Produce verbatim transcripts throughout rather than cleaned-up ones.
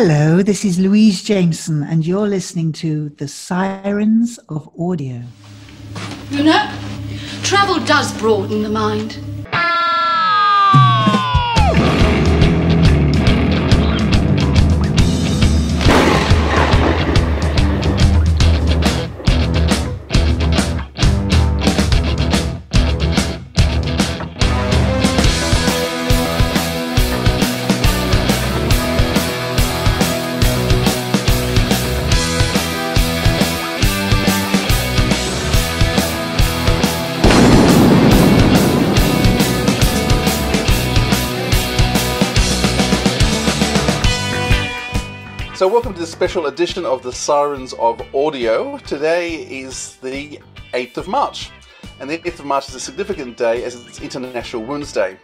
Hello, this is Louise Jameson, and you're listening to The Sirens of Audio. You know, travel does broaden the mind. So welcome to this special edition of The Sirens of Audio. Today is the eighth of March, and the eighth of March is a significant day as it's International Women's Day.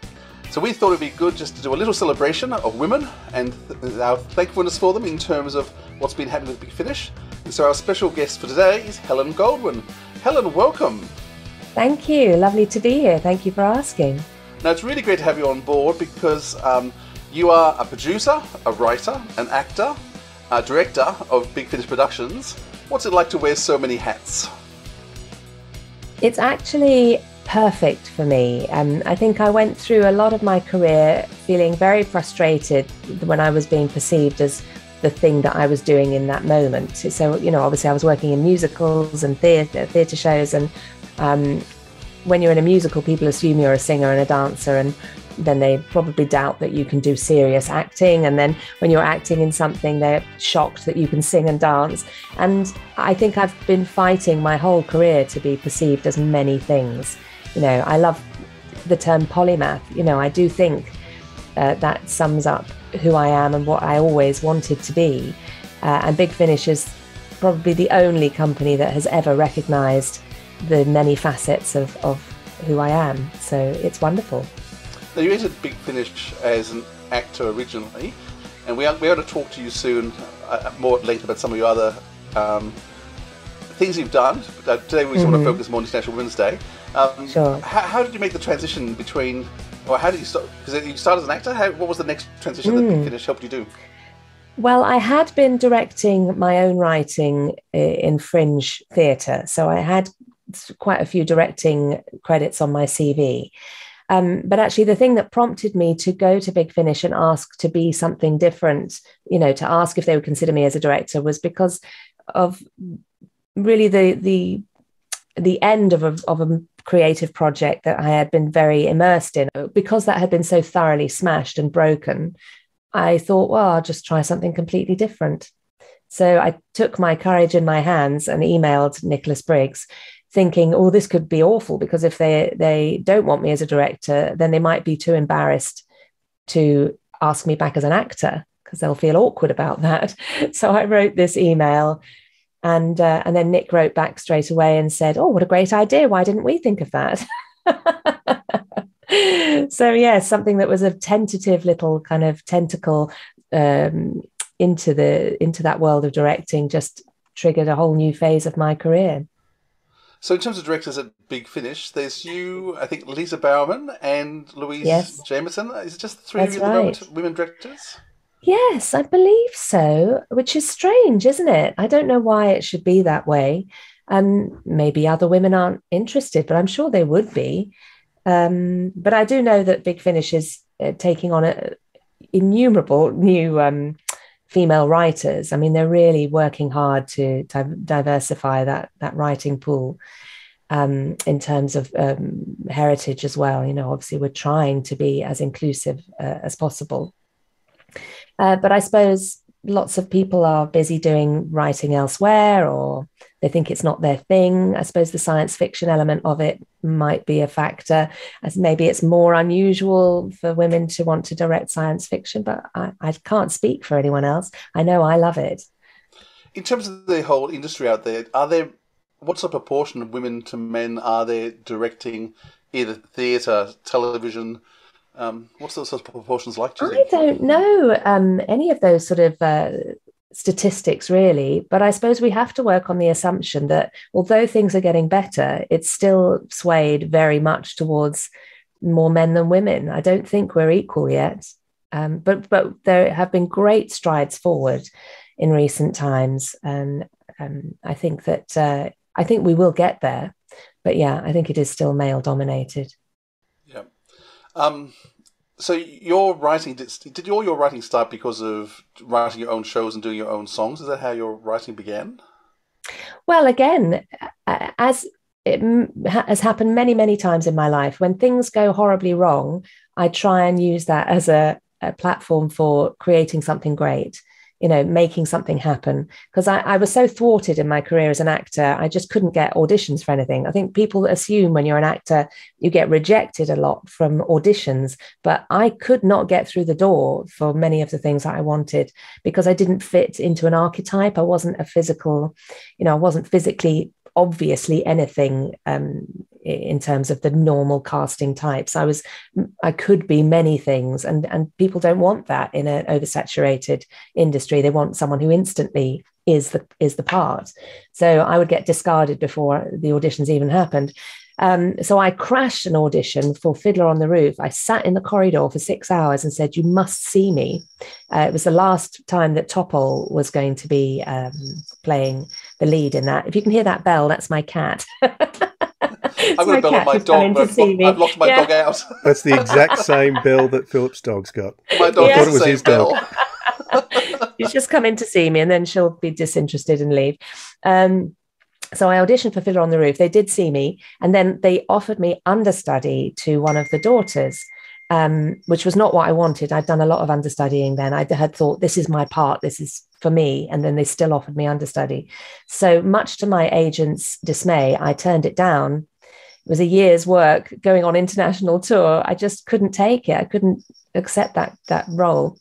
So we thought it'd be good just to do a little celebration of women and our thankfulness for them in terms of what's been happening with Big Finish. And so our special guest for today is Helen Goldwyn. Helen, welcome. Thank you. Lovely to be here. Thank you for asking. Now, it's really great to have you on board because um, you are a producer, a writer, an actor, Uh, director of Big Finish Productions. What's it like to wear so many hats? It's actually perfect for me. Um, I think I went through a lot of my career feeling very frustrated when I was being perceived as the thing that I was doing in that moment. So, you know, obviously I was working in musicals and theatre, theatre shows, and um, when you're in a musical, people assume you're a singer and a dancer, and then they probably doubt that you can do serious acting. And then when you're acting in something, they're shocked that you can sing and dance. And I think I've been fighting my whole career to be perceived as many things. You know, I love the term polymath. You know, I do think uh, that sums up who I am and what I always wanted to be. Uh, and Big Finish is probably the only company that has ever recognised the many facets of, of who I am. So it's wonderful. Now, you entered Big Finish as an actor originally, and we are, we are going to talk to you soon, uh, more later, about some of your other um, things you've done. Uh, today we mm-hmm. want to focus more on International Women's Day. Um, sure. How, how did you make the transition between, or how did you start, because you started as an actor, how, what was the next transition mm. that Big Finish helped you do? Well, I had been directing my own writing in fringe theatre, so I had quite a few directing credits on my C V. Um, but actually the thing that prompted me to go to Big Finish and ask to be something different, you know, to ask if they would consider me as a director, was because of really the the, the end of a, of a creative project that I had been very immersed in. Because that had been so thoroughly smashed and broken, I thought, well, I'll just try something completely different. So I took my courage in my hands and emailed Nicholas Briggs, thinking, oh, this could be awful, because if they, they don't want me as a director, then they might be too embarrassed to ask me back as an actor, because they'll feel awkward about that. So I wrote this email, and uh, and then Nick wrote back straight away and said, oh, what a great idea. Why didn't we think of that? So, yeah, something that was a tentative little kind of tentacle um, into the into that world of directing just triggered a whole new phase of my career. So in terms of directors at Big Finish, there's you, I think Lisa Bowerman and Louise yes. Jameson. Is it just the three That's of you at the moment, women directors? Yes, I believe so, which is strange, isn't it? I don't know why it should be that way. Um, maybe other women aren't interested, but I'm sure they would be. Um, but I do know that Big Finish is uh, taking on a, innumerable new um female writers. I mean, they're really working hard to di- diversify that that writing pool um, in terms of um, heritage as well. You know, obviously we're trying to be as inclusive uh, as possible. Uh, but I suppose lots of people are busy doing writing elsewhere, or they think it's not their thing. I suppose the science fiction element of it might be a factor, as maybe it's more unusual for women to want to direct science fiction, but I, I can't speak for anyone else. I know I love it. In terms of the whole industry out there, are there, what's the proportion of women to men are there directing either theatre, television? Um, what's those sort of proportions like? Do you I think? don't know um, any of those sort of uh, statistics really, but I suppose we have to work on the assumption that although things are getting better, it's still swayed very much towards more men than women. I don't think we're equal yet. Um, but but there have been great strides forward in recent times, and um, I think that uh, I think we will get there. But yeah, I think it is still male dominated. Yeah. Um, so your writing did, did all your writing start because of writing your own shows and doing your own songs? Is that how your writing began? Well, again, as it has happened many, many times in my life, when things go horribly wrong, I try and use that as a, a platform for creating something great, you know, making something happen. Because I, I was so thwarted in my career as an actor, I just couldn't get auditions for anything. I think people assume when you're an actor, you get rejected a lot from auditions, but I could not get through the door for many of the things that I wanted because I didn't fit into an archetype. I wasn't a physical, you know, I wasn't physically obviously anything um, in terms of the normal casting types. I was, I could be many things, and, and people don't want that in an oversaturated industry. They want someone who instantly is the, is the part. So I would get discarded before the auditions even happened. Um, so I crashed an audition for Fiddler on the Roof. I sat in the corridor for six hours and said, you must see me. Uh, it was the last time that Topol was going to be um, playing the lead in that. If you can hear that bell, that's my cat. I'm going to bell on my dog. I've, lo- I've locked my yeah. dog out. That's the exact same bell that Philip's dog's got. My dog yeah. thought it was his bell. dog. She's just come in to see me, and then she'll be disinterested and leave. Um, So I auditioned for Fiddler on the Roof. They did see me, and then they offered me understudy to one of the daughters, um, which was not what I wanted. I'd done a lot of understudying then. I had thought, this is my part, this is for me, and then they still offered me understudy. So much to my agent's dismay, I turned it down. It was a year's work going on international tour. I just couldn't take it. I couldn't accept that, that role.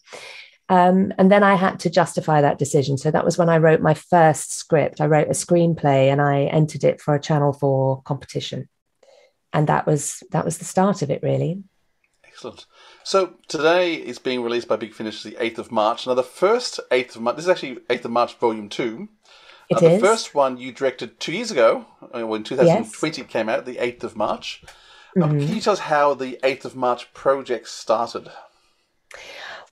Um, and then I had to justify that decision. So that was when I wrote my first script. I wrote a screenplay and I entered it for a Channel four competition. And that was that was the start of it, really. Excellent. So today it's being released by Big Finish the eighth of March. Now, the first eighth of March, this is actually eighth of March, Volume two. It uh, is. The first one you directed two years ago, when twenty twenty yes. came out, the eighth of March. Mm-hmm. Um, can you tell us how the eighth of March project started?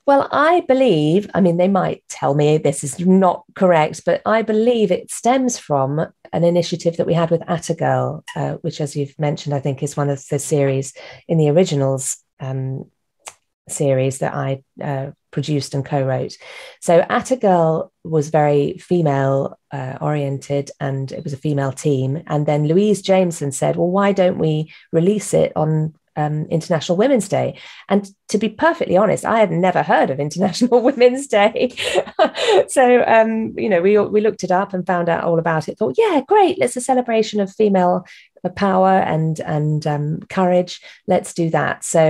Well, I believe, I mean, they might tell me this is not correct, but I believe it stems from an initiative that we had with Attagirl, uh, which, as you've mentioned, I think is one of the series in the originals um, series that I uh, produced and co-wrote. So Attagirl was very female uh, oriented, and it was a female team. And then Louise Jameson said, well, why don't we release it on Um, International Women's Day? And to be perfectly honest, I had never heard of International Women's Day. So um, you know, we we looked it up and found out all about it. Thought, yeah, great, it's a celebration of female power and and um, courage. Let's do that. So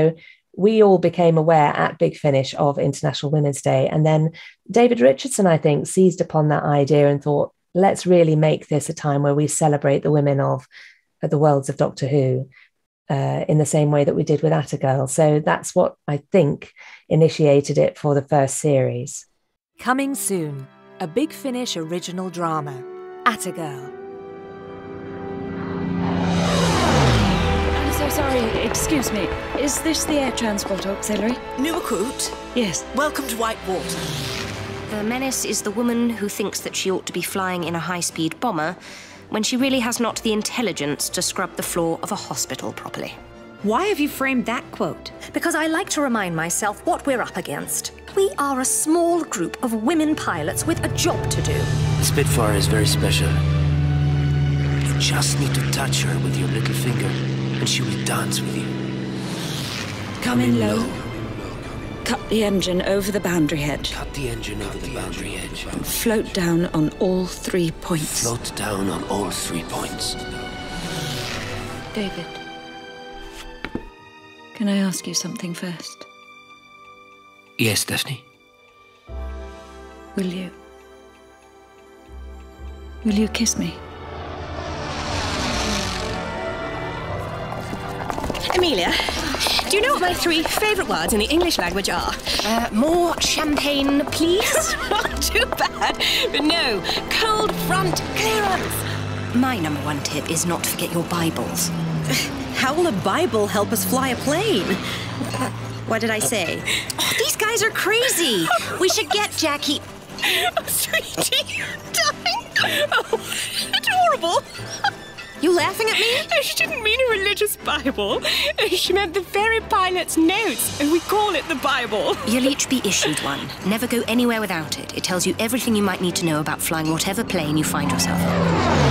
we all became aware at Big Finish of International Women's Day, and then David Richardson, I think, seized upon that idea and thought, let's really make this a time where we celebrate the women of uh, the worlds of Doctor Who. Uh, in the same way that we did with Attagirl. So that's what I think initiated it for the first series. Coming soon, a Big Finish original drama, Attagirl. I'm so sorry, excuse me. Is this the Air Transport Auxiliary? New recruit? Yes. Welcome to Whitewater. The menace is the woman who thinks that she ought to be flying in a high-speed bomber, when she really has not the intelligence to scrub the floor of a hospital properly. Why have you framed that quote? Because I like to remind myself what we're up against. We are a small group of women pilots with a job to do. The Spitfire is very special. You just need to touch her with your little finger, and she will dance with you. Come, Come in low. low. Cut the engine over the boundary hedge. Cut the engine over the boundary hedge. And float down on all three points. Float down on all three points. David, can I ask you something first? Yes, Daphne. Will you? Will you kiss me? Amelia, do you know what my three favourite words in the English language are? Uh, more champagne, please? Not too bad, but no. Cold front clearance. My number one tip is not to forget your Bibles. How will a Bible help us fly a plane? What did I say? Oh, these These guys are crazy. We should get Jackie. Oh, sweetie, you're dying. Oh, adorable. You laughing at me? No, she didn't mean a religious Bible. She meant the very pilot's notes, and we call it the Bible. You'll each be issued one. Never go anywhere without it. It tells you everything you might need to know about flying whatever plane you find yourself on.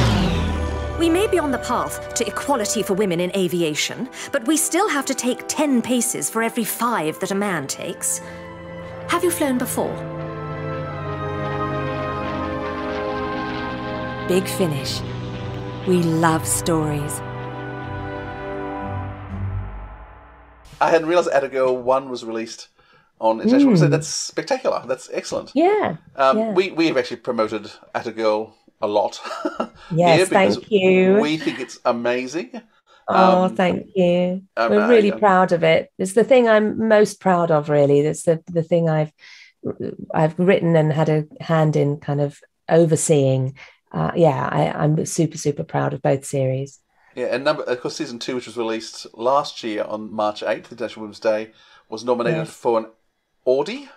We may be on the path to equality for women in aviation, but we still have to take ten paces for every five that a man takes. Have you flown before? Big Finish. We love stories. I hadn't realised Attagirl one was released on international. Mm. So that's spectacular. That's excellent. Yeah. Um, yeah. We, we have actually promoted Attagirl a lot. Yes, thank you. We think it's amazing. Oh, um, thank you. Um, We're really uh, proud of it. It's the thing I'm most proud of, really. That's the, the thing I've, I've written and had a hand in kind of overseeing. Uh, yeah, I, I'm super, super proud of both series. Yeah, and number, of course, season two, which was released last year on March eighth, International Women's Day, was nominated yes. for an Audie.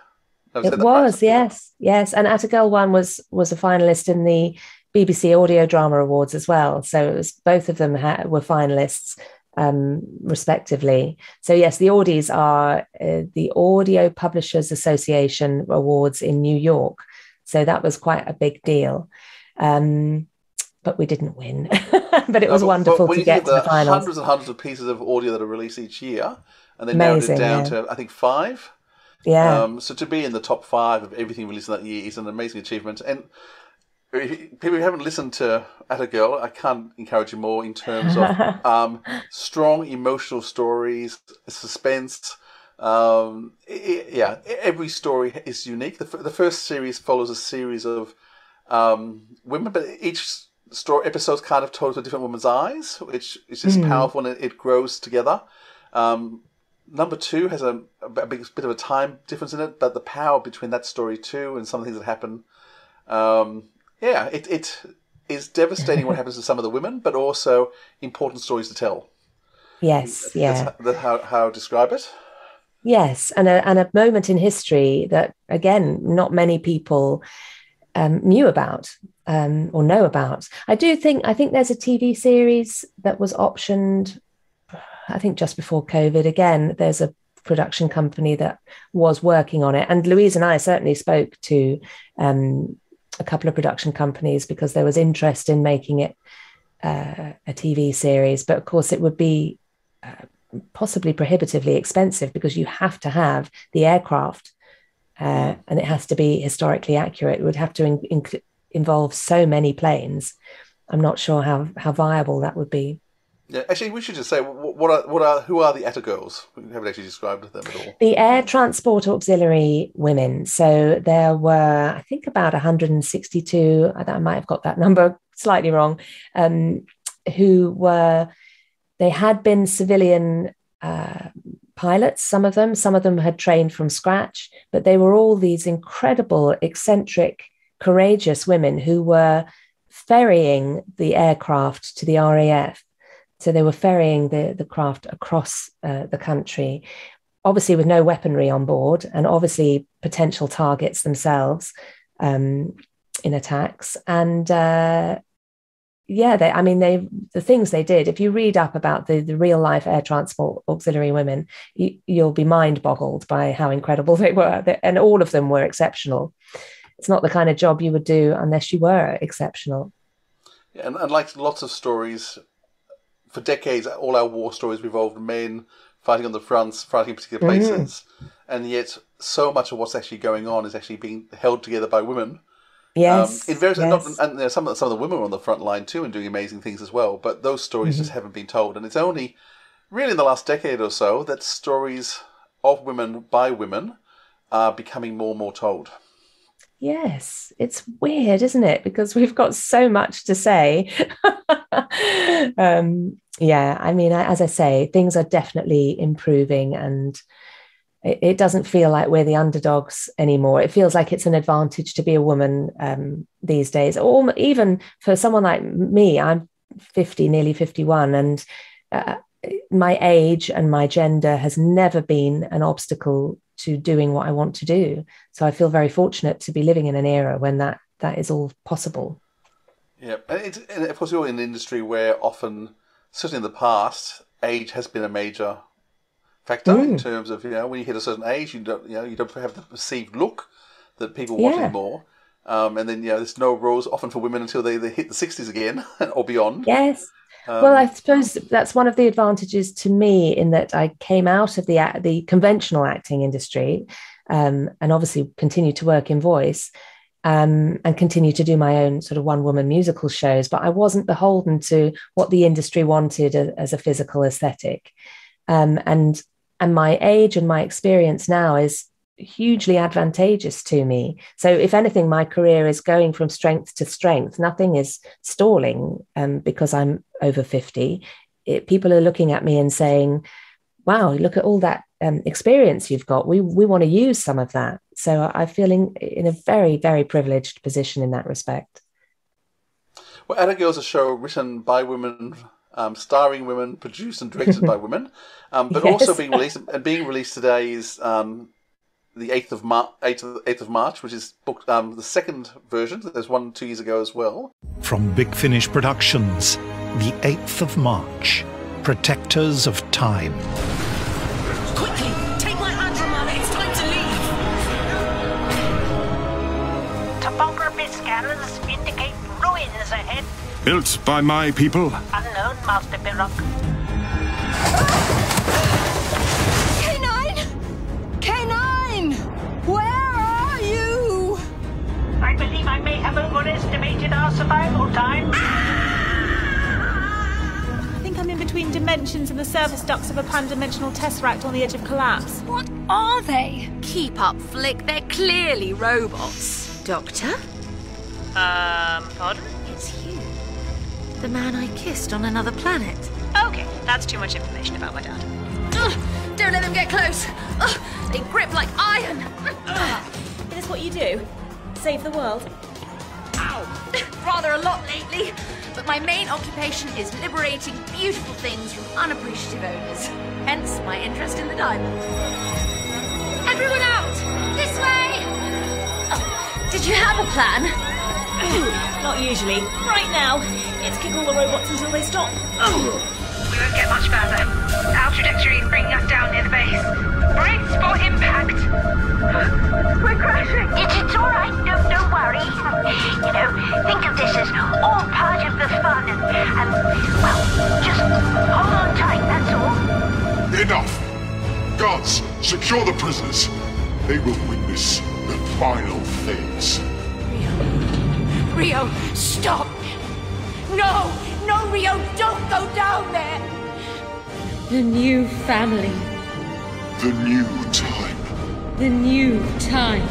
Was it was, right? yes, yes. And Attagirl one was was a finalist in the B B C Audio Drama Awards as well. So it was both of them ha were finalists, um, respectively. So yes, the Audies are uh, the Audio Publishers Association Awards in New York. So that was quite a big deal. Um, but we didn't win. But it was no, but, wonderful but to get to the, the finals. Hundreds and hundreds of pieces of audio that are released each year, and they Amazing, narrowed it down yeah. to I think five. Yeah. Um, so to be in the top five of everything released that year is an amazing achievement. And if people who haven't listened to Attagirl, I can't encourage you more in terms of um, strong emotional stories, suspense. Um, it, yeah, every story is unique. The, the first series follows a series of Um, women, but each story episode's kind of told through different women's eyes, which is just mm. powerful, and it grows together. Um, number two has a, a big, bit of a time difference in it, but the power between that story too and some things that happen, um, yeah, it it is devastating what happens to some of the women, but also important stories to tell. Yes, yeah, that's, that's how how I describe it. Yes, and a and a moment in history that again, not many people. Um, knew about um, or know about. I do think, I think there's a T V series that was optioned, I think just before COVID. Again, there's a production company that was working on it. And Louise and I certainly spoke to um, a couple of production companies because there was interest in making it uh, a T V series. But of course it would be uh, possibly prohibitively expensive because you have to have the aircraft. Uh, and it has to be historically accurate. It would have to in in involve so many planes. I'm not sure how, how viable that would be. Yeah, actually, we should just say what are what are who are the Attagirls? We haven't actually described them at all. The Air Transport Auxiliary women. So there were, I think, about one hundred sixty-two. I might have got that number slightly wrong. Um, who were they had been civilian. Uh, pilots, some of them, some of them had trained from scratch, but they were all these incredible, eccentric, courageous women who were ferrying the aircraft to the R A F. So they were ferrying the, the craft across uh, the country, obviously with no weaponry on board and obviously potential targets themselves um, in attacks. And uh, yeah, they, I mean, they, the things they did, if you read up about the, the real life Air Transport Auxiliary women, you, you'll be mind boggled by how incredible they were. They, and all of them were exceptional. It's not the kind of job you would do unless you were exceptional. Yeah, and, and like lots of stories, for decades, all our war stories revolved men fighting on the fronts, fighting in particular places. Mm-hmm. And yet so much of what's actually going on is actually being held together by women. Yes, um, in various, yes. Not, and there are some some of the women were on the front line too and doing amazing things as well. But those stories mm-hmm. just haven't been told, and it's only really in the last decade or so that stories of women by women are becoming more and more told. Yes, it's weird, isn't it? Because we've got so much to say. um, yeah, I mean, as I say, things are definitely improving and. It doesn't feel like we're the underdogs anymore. It feels like it's an advantage to be a woman um, these days, or even for someone like me. I'm fifty, nearly fifty-one, and uh, my age and my gender has never been an obstacle to doing what I want to do. So I feel very fortunate to be living in an era when that that is all possible. Yeah, and, it's, and of course you're in an industry where often, certainly in the past, age has been a major factor mm. in terms of, you know, when you hit a certain age, you don't, you know, you don't have the perceived look that people yeah. wanted more. Um, and then, you know, there's no roles often for women until they, they hit the sixties again or beyond. Yes. Um, well, I suppose that's one of the advantages to me, in that I came out of the the conventional acting industry um, and obviously continued to work in voice um, and continued to do my own sort of one-woman musical shows. But I wasn't beholden to what the industry wanted as, as a physical aesthetic. Um, and and my age and my experience now is hugely advantageous to me. So if anything, my career is going from strength to strength. Nothing is stalling um, because I'm over fifty. It, people are looking at me and saying, wow, look at all that um, experience you've got. We we want to use some of that. So I feel in, in a very, very privileged position in that respect. Well, Attagirl is a show written by women, um, starring women, produced and directed by women, um, but yes. also being released, and being released today is... Um, the eighth of March, which is booked, um, the second version. There's one two years ago as well. From Big Finish Productions, the eighth of March, Protectors of Time. Quickly, take my Andromeda, it's time to leave. Topography scanners indicate ruins ahead. Built by my people. Unknown, Master Birok. I believe I may have overestimated our survival time. I think I'm in between dimensions in the service docks of a pan-dimensional tesseract on the edge of collapse. What are they? Keep up, Flick. They're clearly robots. Doctor? Um, pardon? It's you. The man I kissed on another planet. Okay, that's too much information about my dad. Ugh, don't let them get close. Ugh, they grip like iron. Is this what you do? Save the world. Ow! Rather a lot lately, but my main occupation is liberating beautiful things from unappreciative owners. Hence my interest in the diamond. Everyone out! This way! Oh, did you have a plan? Not usually. Right now, it's kick all the robots until they stop. Oh. We won't get much further. Our trajectory is bringing us down near the base. Brakes for impact. We're crashing. It's, it's all right. No, don't worry. You know, think of this as all part of the fun. And, and well, just hold on tight. That's all. Enough. Guards, secure the prisoners. They will witness the final phase. Rio, Rio, stop! No, no, Rio, don't go down there. The new family. The new time. The new time.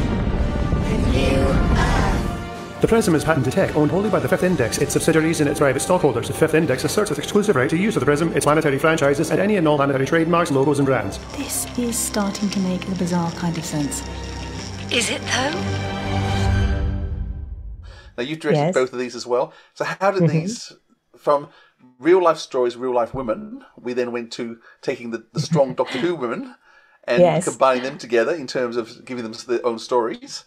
The new earth. The Prism is patented tech owned wholly by the Fifth Index, its subsidiaries and its private stockholders. The Fifth Index asserts its exclusive right to use of the Prism, its planetary franchises, and any and all planetary trademarks, logos and brands. This is starting to make a bizarre kind of sense. Is it though? Now you've directed yes. both of these as well. So how did mm-hmm. these, from real life stories, real life women, we then went to taking the, the strong Doctor Who women and yes. combining them together in terms of giving them their own stories.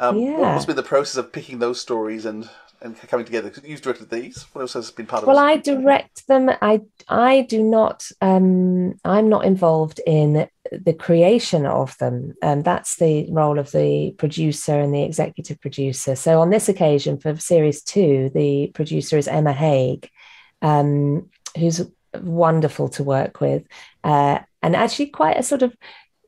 Um, yeah. What has been the process of picking those stories and, and coming together? Because you've directed these. What else has been part of it? Well, I direct them. I I do not. Um, I'm not involved in the creation of them, and um, that's the role of the producer and the executive producer. So on this occasion for series two, the producer is Emma Hague, um, who's wonderful to work with. Uh, And actually quite a sort of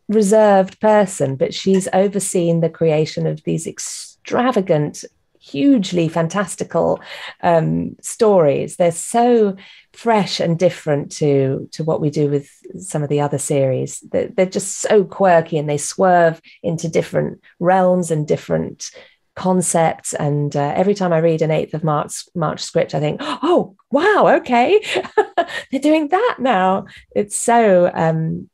reserved person, but she's overseen the creation of these extravagant, hugely fantastical um, stories. They're so fresh and different to, to what we do with some of the other series. They're, they're just so quirky, and they swerve into different realms and different concepts. And uh, every time I read an eighth of March, March script, I think, oh, wow, okay, they're doing that now. It's so um,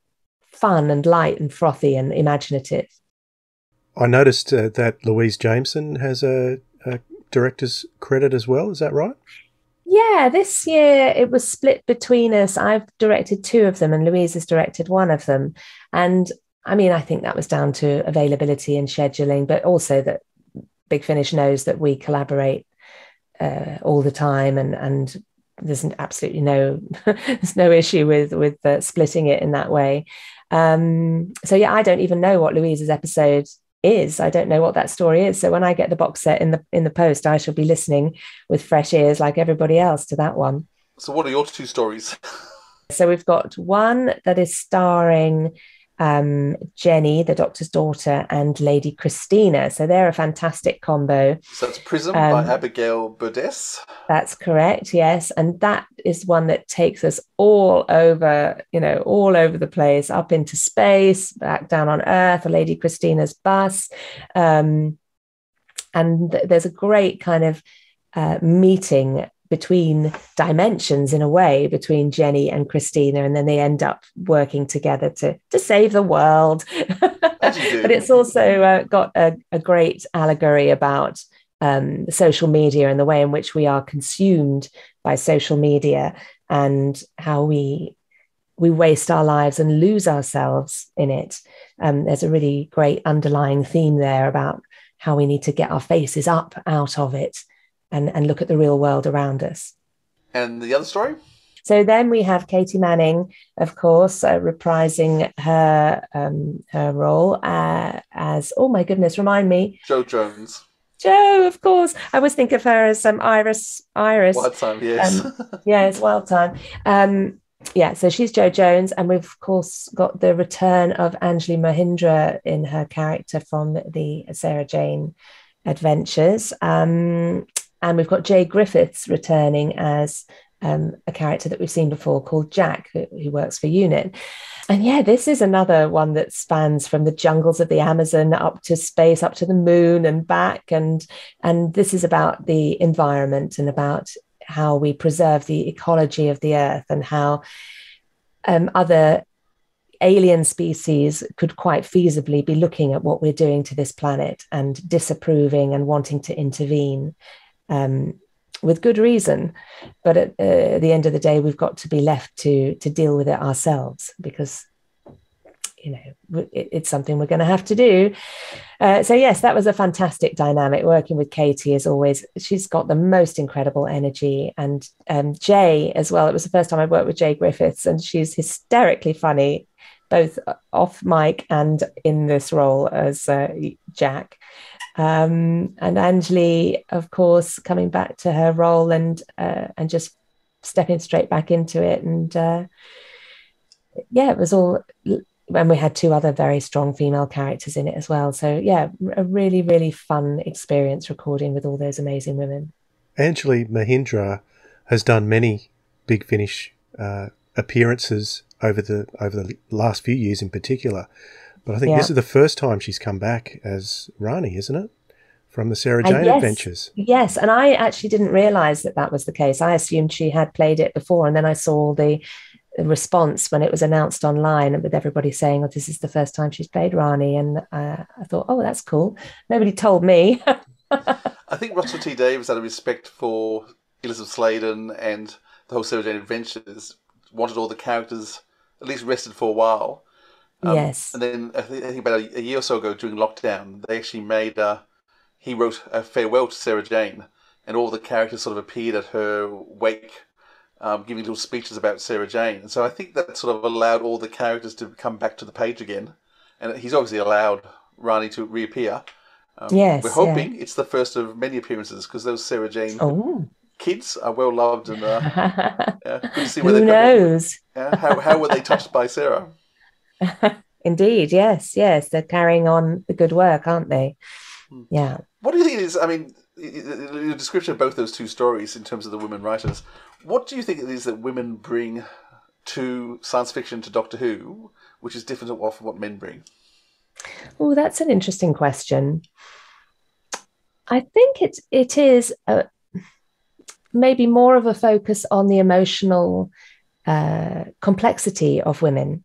fun and light and frothy and imaginative. I noticed uh, that Louise Jameson has a, a director's credit as well. Is that right? Yeah, this year it was split between us. I've directed two of them and Louise has directed one of them. And I mean, I think that was down to availability and scheduling, but also that Big Finish knows that we collaborate uh, all the time, and and there's absolutely no there's no issue with with uh, splitting it in that way. Um, so yeah, I don't even know what Louise's episode is. I don't know what that story is. So when I get the box set in the in the post, I shall be listening with fresh ears, like everybody else, to that one. So what are your two stories? So we've got one that is starring um, Jenny, the Doctor's daughter, and Lady Christina. So they're a fantastic combo. So it's Prism um, by Abigail Budess. That's correct, yes. And that is one that takes us all over, you know, all over the place, up into space, back down on Earth, Lady Christina's bus. Um, and th- there's a great kind of uh, meeting between dimensions, in a way, between Jenny and Christina, and then they end up working together to to save the world. But it's also uh, got a, a great allegory about um, social media and the way in which we are consumed by social media, and how we we waste our lives and lose ourselves in it. Um, there's a really great underlying theme there about how we need to get our faces up out of it and and look at the real world around us. And the other story? So then we have Katie Manning, of course, uh, reprising her um, her role uh, as, oh my goodness, remind me. Jo Jones. Jo, of course. I always think of her as um, Iris. Iris. Wild Time, yes. Um, yes, Wild Time. Um, yeah, so she's Jo Jones. And we've, of course, got the return of Anjli Mohindra in her character from the Sarah Jane Adventures. Um And we've got Jay Griffiths returning as um, a character that we've seen before called Jack, who, who works for UNIT. And yeah, this is another one that spans from the jungles of the Amazon up to space, up to the moon and back. And, and this is about the environment and about how we preserve the ecology of the Earth, and how um, other alien species could quite feasibly be looking at what we're doing to this planet and disapproving and wanting to intervene. Um, with good reason, but at uh, the end of the day, we've got to be left to to deal with it ourselves, because you know it, it's something we're going to have to do. Uh, so yes, that was a fantastic dynamic. Working with Katie, as always, she's got the most incredible energy, and um, Jay as well. It was the first time I worked with Jay Griffiths, and she's hysterically funny, both off mic and in this role as uh, Jack. Um, and Anjli, of course, coming back to her role and uh, and just stepping straight back into it. And uh, yeah, it was all, and we had two other very strong female characters in it as well. So yeah, a really, really fun experience recording with all those amazing women. Anjli Mohindra has done many Big Finish uh, appearances over the over the last few years in particular. But I think yeah. This is the first time she's come back as Rani, isn't it? From the Sarah Jane yes, Adventures. Yes, and I actually didn't realise that that was the case. I assumed she had played it before, and then I saw the response when it was announced online, and with everybody saying, oh, this is the first time she's played Rani, and uh, I thought, oh, that's cool. Nobody told me. I think Russell T. Davis, out of respect for Elizabeth Sladen and the whole Sarah Jane Adventures, wanted all the characters at least rested for a while. Um, yes. And then I think about a year or so ago during lockdown, they actually made a, he wrote a farewell to Sarah Jane, and all the characters sort of appeared at her wake, um, giving little speeches about Sarah Jane. And so I think that sort of allowed all the characters to come back to the page again. And he's obviously allowed Rani to reappear. Um, yes. We're hoping yeah. It's the first of many appearances, because those Sarah Jane oh. kids are well loved. And uh, yeah, good to see where Who they knows? Come, yeah, how, how were they touched by Sarah? Indeed, yes, yes. They're carrying on the good work, aren't they? Yeah. What do you think is, I mean, the description of both those two stories in terms of the women writers, what do you think it is that women bring to science fiction, to Doctor Who, which is different from what men bring? Oh, that's an interesting question. I think it it is a, maybe more of a focus on the emotional uh, complexity of women.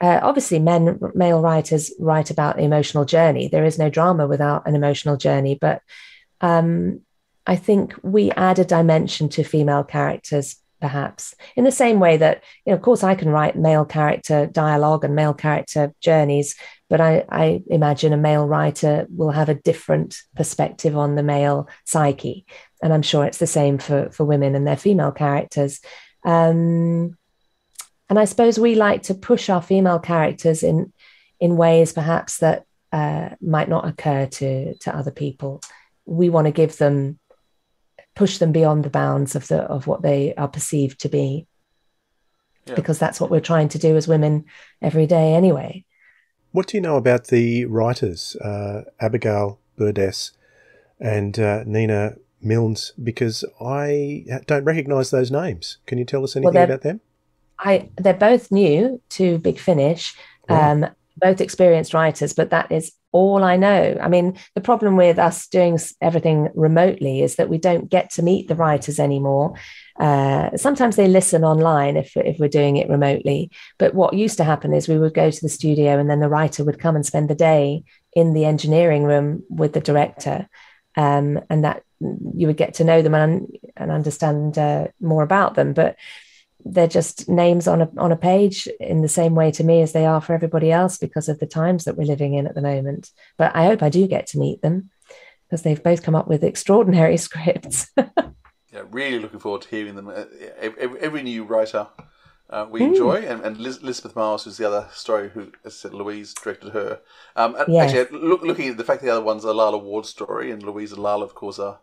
Uh, obviously, men, male writers write about emotional journey. There is no drama without an emotional journey. But um, I think we add a dimension to female characters perhaps, in the same way that, you know, of course I can write male character dialogue and male character journeys, but I, I imagine a male writer will have a different perspective on the male psyche. And I'm sure it's the same for, for women and their female characters. Um, and I suppose we like to push our female characters in in ways perhaps that uh, might not occur to, to other people. We want to give them, push them beyond the bounds of the of what they are perceived to be, yeah. because that's what we're trying to do as women every day anyway. What do you know about the writers, uh, Abigail Budess and uh, Nina Milnes? Because I don't recognise those names. Can you tell us anything well, about them? I they're both new to Big Finish, wow. um, both experienced writers, but that is all I know. I mean, the problem with us doing everything remotely is that we don't get to meet the writers anymore. Uh, sometimes they listen online if, if we're doing it remotely. But what used to happen is we would go to the studio and then the writer would come and spend the day in the engineering room with the director. Um, and that you would get to know them and, and understand uh, more about them. But they're just names on a on a page in the same way to me as they are for everybody else because of the times that we're living in at the moment. But I hope I do get to meet them because they've both come up with extraordinary scripts. Yeah, really looking forward to hearing them. Every new writer uh, we mm. enjoy, and, and Liz, Elizabeth Miles, who's the other story who, as I said, Louise directed her. Um, yes. Actually, look, looking at the fact the other one's a Lala Ward story, and Louise and Lala, of course, are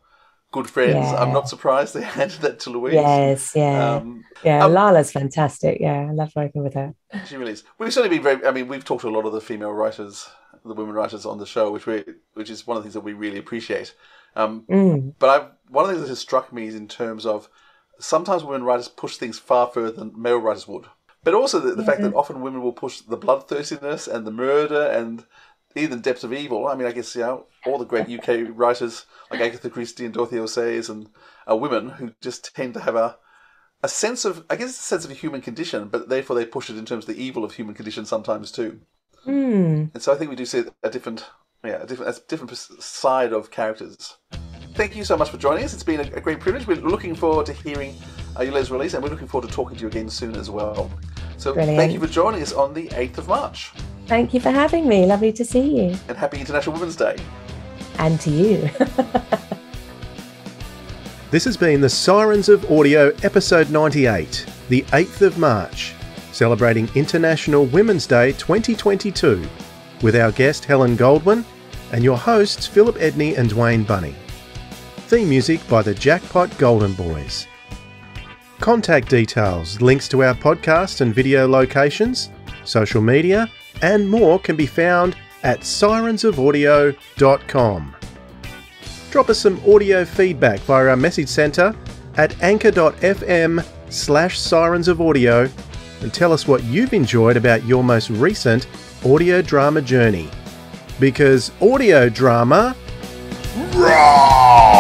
good friends. Yeah. I'm not surprised they handed that to Louise. Yes, yeah. Um, yeah, um, Lala's fantastic. Yeah, I love working with her. She really is. We've certainly been very, I mean, we've talked to a lot of the female writers, the women writers on the show, which we, which is one of the things that we really appreciate. Um, mm. But I've, one of the things that has struck me is in terms of sometimes women writers push things far further than male writers would. But also the, the yeah. fact that often women will push the bloodthirstiness and the murder and even depths of evil. I mean, I guess, you know, all the great U K writers like Agatha Christie and Dorothy Sayers and are women who just tend to have a a sense of, I guess, a sense of a human condition, but therefore they push it in terms of the evil of human condition sometimes too. Mm. And so I think we do see a different, yeah, a different, a different side of characters. Thank you so much for joining us. It's been a great privilege. We're looking forward to hearing uh, your latest release, and we're looking forward to talking to you again soon as well. So Brilliant. Thank you for joining us on the eighth of March. Thank you for having me. Lovely to see you. And happy International Women's Day. And to you. This has been The Sirens of Audio, Episode ninety-eight, the eighth of March, celebrating International Women's Day twenty twenty-two, with our guest Helen Goldwyn and your hosts Philip Edney and Dwayne Bunny. Theme music by the Jackpot Golden Boys. Contact details, links to our podcast and video locations, social media, and more can be found at sirens of audio dot com. Drop us some audio feedback via our message centre at anchor dot f m slash sirens of audio and tell us what you've enjoyed about your most recent audio drama journey. Because audio drama... Raw!